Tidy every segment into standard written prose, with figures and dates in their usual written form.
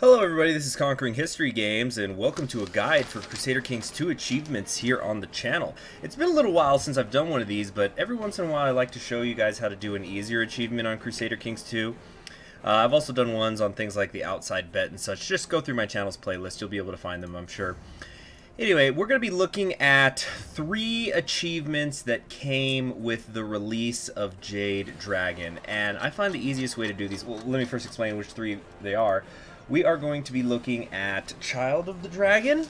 Hello everybody, this is Conquering History Games, and welcome to a guide for Crusader Kings 2 achievements here on the channel. It's been a little while since I've done one of these, but every once in a while I like to show you guys how to do an easier achievement on Crusader Kings 2. I've also done ones on things like the outside bet and such. Just go through my channel's playlist, you'll be able to find them, I'm sure. Anyway, we're going to be looking at 3 achievements that came with the release of Jade Dragon, and I find the easiest way to do these, well, let me first explain which 3 they are. We are going to be looking at Child of the Dragon,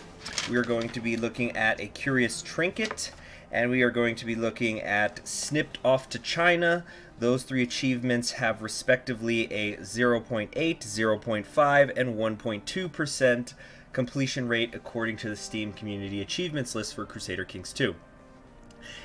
we are going to be looking at A Curious Trinket, and we are going to be looking at Snipped Off to China. Those 3 achievements have respectively a 0.8, 0.5, and 1.2% completion rate according to the Steam Community Achievements list for Crusader Kings 2.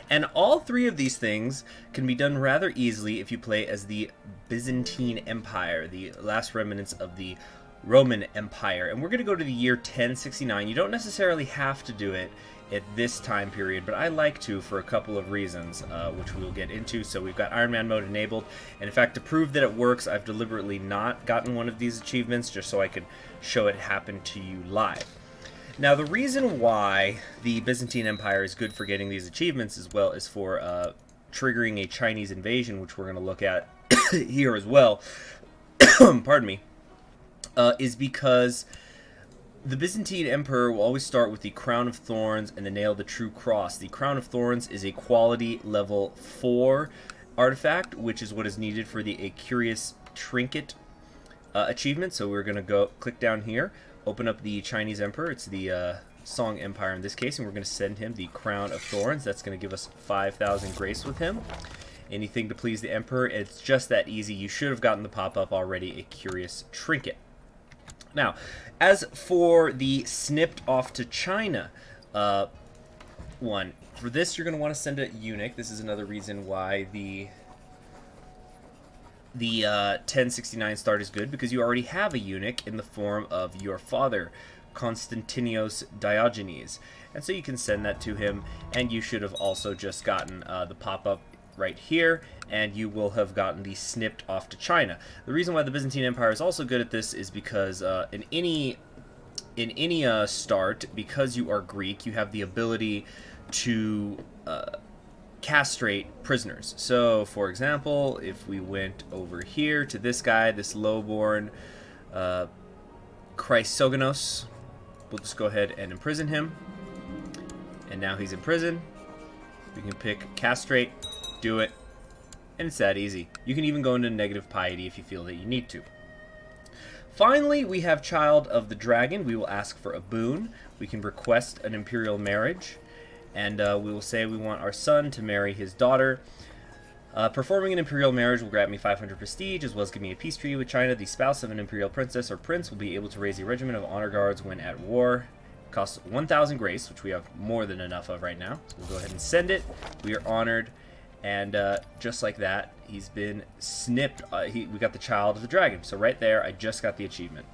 And all 3 of these things can be done rather easily if you play as the Byzantine Empire, the last remnants of the Roman Empire, and we're going to go to the year 1069. You don't necessarily have to do it at this time period, but I like to for a couple of reasons, which we'll get into. So we've got Iron Man mode enabled, and in fact, to prove that it works, I've deliberately not gotten one of these achievements just so I could show it happen to you live. Now, the reason why the Byzantine Empire is good for getting these achievements as well as for triggering a Chinese invasion, which we're going to look at here as well, pardon me, is because the Byzantine Emperor will always start with the Crown of Thorns and the Nail of the True Cross. The Crown of Thorns is a quality level 4 artifact, which is what is needed for the A Curious Trinket achievement. So we're going to go click down here, open up the Chinese Emperor. It's the Song Empire in this case, and we're going to send him the Crown of Thorns. That's going to give us 5,000 grace with him. Anything to please the Emperor. It's just that easy. You should have gotten the pop-up already, A Curious Trinket. Now, as for the Snipped Off to China one, for this you're going to want to send a eunuch. This is another reason why the 1069 start is good, because you already have a eunuch in the form of your father, Constantine Diogenes. And so you can send that to him, and you should have also just gotten the pop-up right here, and you will have gotten the Snipped Off to China. The reason why the Byzantine Empire is also good at this is because in any start, because you are Greek, you have the ability to castrate prisoners. So, for example, if we went over here to this guy, this lowborn Chrysogonos, we'll just go ahead and imprison him. And now he's in prison. We can pick castrate. Do it, and it's that easy. You can even go into negative piety if you feel that you need to. Finally, we have Child of the Dragon. We will ask for a boon. We can request an imperial marriage, and we will say we want our son to marry his daughter. Performing an imperial marriage will grant me 500 prestige, as well as give me a peace treaty with China. The spouse of an imperial princess or prince will be able to raise a regiment of honor guards when at war. Costs 1,000 grace, which we have more than enough of right now. We'll go ahead and send it. We are honored. And just like that, he's been snipped. We got the Child of the Dragon. So right there, I just got the achievement.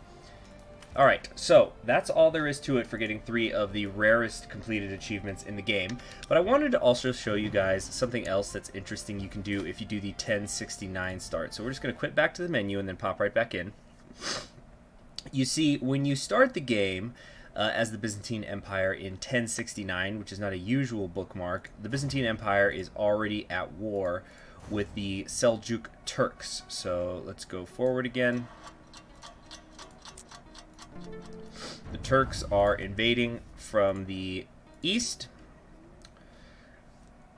All right, so that's all there is to it for getting 3 of the rarest completed achievements in the game. But I wanted to also show you guys something else that's interesting you can do if you do the 1069 start. So we're just going to quit back to the menu and then pop right back in. You see, when you start the game, as the Byzantine Empire in 1069, which is not a usual bookmark, the Byzantine Empire is already at war with the Seljuk Turks. So let's go forward again. The Turks are invading from the east.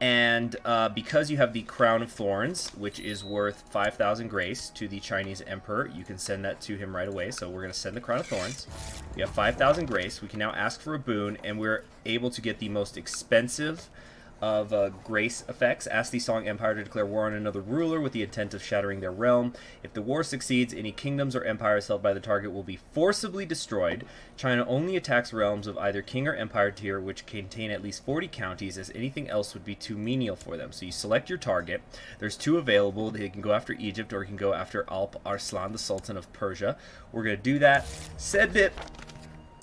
And because you have the Crown of Thorns, which is worth 5,000 grace to the Chinese Emperor, you can send that to him right away. So we're going to send the Crown of Thorns. We have 5,000 grace. We can now ask for a boon, and we're able to get the most expensive of grace effects. Ask the Song Empire to declare war on another ruler with the intent of shattering their realm. If the war succeeds, any kingdoms or empires held by the target will be forcibly destroyed. China only attacks realms of either king or empire tier which contain at least 40 counties, as anything else would be too menial for them. So you select your target. There's 2 available. They can go after Egypt, or you can go after Alp Arslan, the Sultan of Persia. We're going to do that. Send it.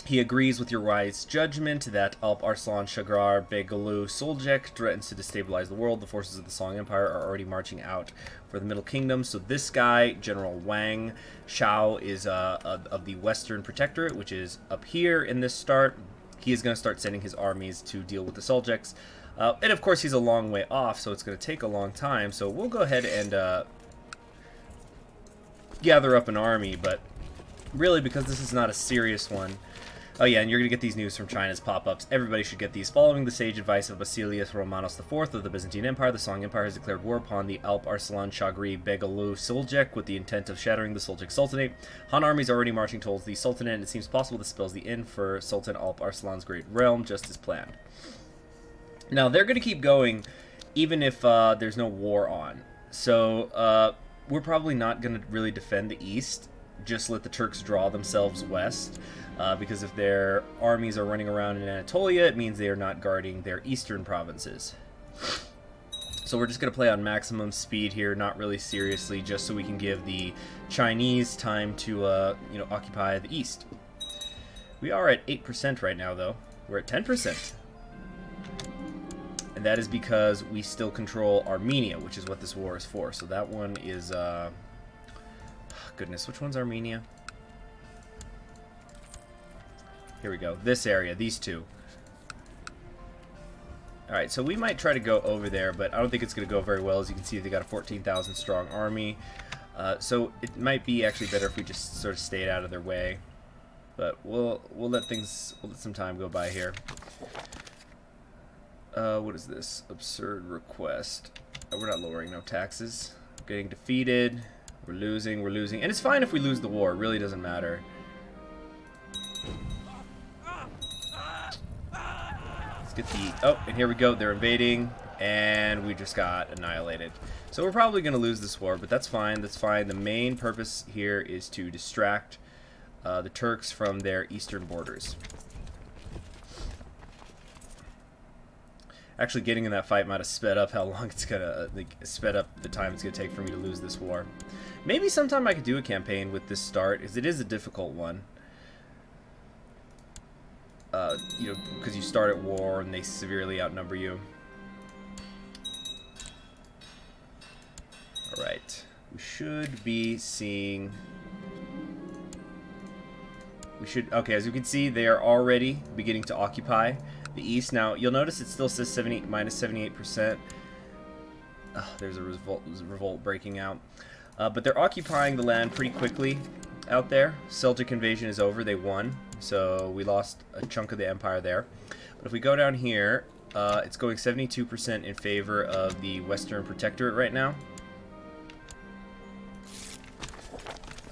He agrees with your wise judgment that Alp Arslan Chaghri-Begoglu Seljuk threatens to destabilize the world. The forces of the Song Empire are already marching out for the Middle Kingdom. So this guy, General Wang Shao, is of the Western Protectorate, which is up here in this start. He is going to start sending his armies to deal with the Seljuks. And of course, he's a long way off, so it's going to take a long time. So we'll go ahead and gather up an army, but really, because this is not a serious one. Oh yeah, and you're going to get these news from China's pop-ups. Everybody should get these. Following the sage advice of Basilius Romanos IV of the Byzantine Empire, the Song Empire has declared war upon the Alp Arslan Chaghri-Begoglu Seljuk with the intent of shattering the Seljuk Sultanate. Han armies are already marching towards the Sultanate, and it seems possible this spells the end for Sultan Alp Arslan's great realm, just as planned. Now, they're going to keep going even if there's no war on. So, we're probably not going to really defend the east. Just let the Turks draw themselves west, because if their armies are running around in Anatolia, it means they are not guarding their eastern provinces. So we're just going to play on maximum speed here, not really seriously, just so we can give the Chinese time to you know, occupy the east. We are at 8% right now, though. We're at 10%. And that is because we still control Armenia, which is what this war is for. So that one is... Goodness, which one's Armenia? Here we go. This area, these two. Alright, so we might try to go over there, but I don't think it's going to go very well. As you can see, they got a 14,000 strong army. So it might be actually better if we just sort of stayed out of their way. But we'll let some time go by here. What is this? Absurd request. Oh, we're not lowering no taxes. We're getting defeated. We're losing. And it's fine if we lose the war. It really doesn't matter. Let's get the... Oh, and here we go. They're invading. And we just got annihilated. So we're probably going to lose this war, but that's fine. That's fine. The main purpose here is to distract the Turks from their eastern borders. Actually, getting in that fight might have sped up how long it's gonna, like, sped up the time it's gonna take for me to lose this war. Maybe sometime I could do a campaign with this start, because it is a difficult one. You know, because you start at war and they severely outnumber you. All right, we should be seeing. We should. Okay, as you can see, they are already beginning to occupy the east. Now, you'll notice it still says minus 78%. There's a revolt breaking out. But they're occupying the land pretty quickly out there. Seljuk invasion is over. They won. So we lost a chunk of the empire there. But if we go down here, it's going 72% in favor of the Western Protectorate right now.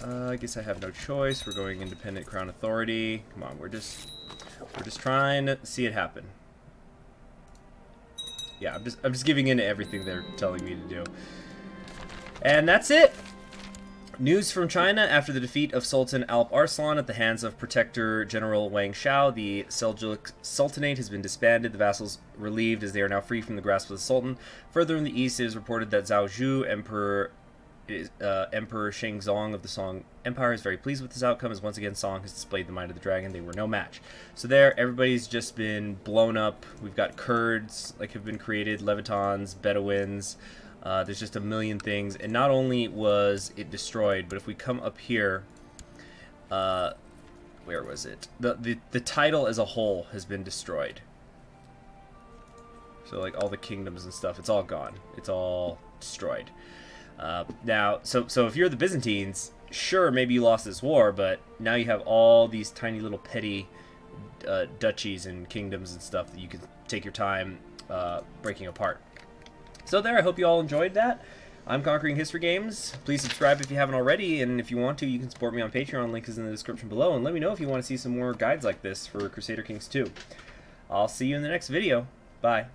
I guess I have no choice. We're going independent crown authority. Come on, we're just trying to see it happen. Yeah, I'm just giving in to everything they're telling me to do. And that's it. News from China. After the defeat of Sultan Alp Arslan at the hands of Protector General Wang Shao, the Seljuk Sultanate has been disbanded, the vassals relieved as they are now free from the grasp of the Sultan. Further in the east, it is reported that Zhao Zhu, Emperor Shang Zong of the Song Empire, is very pleased with this outcome, as once again Song has displayed the might of the dragon. They were no match. So there, everybody's just been blown up. We've got Kurds, like, have been created, Levantans, Bedouins. There's just a million things. And not only was it destroyed, but if we come up here, where was it? The title as a whole has been destroyed. So, like, all the kingdoms and stuff, it's all gone. It's all destroyed. Now, so if you're the Byzantines, sure, maybe you lost this war, but now you have all these tiny little petty duchies and kingdoms and stuff that you can take your time breaking apart. So there, I hope you all enjoyed that. I'm Conquering History Games. Please subscribe if you haven't already, and if you want to, you can support me on Patreon. Link is in the description below, and let me know if you want to see some more guides like this for Crusader Kings 2. I'll see you in the next video. Bye.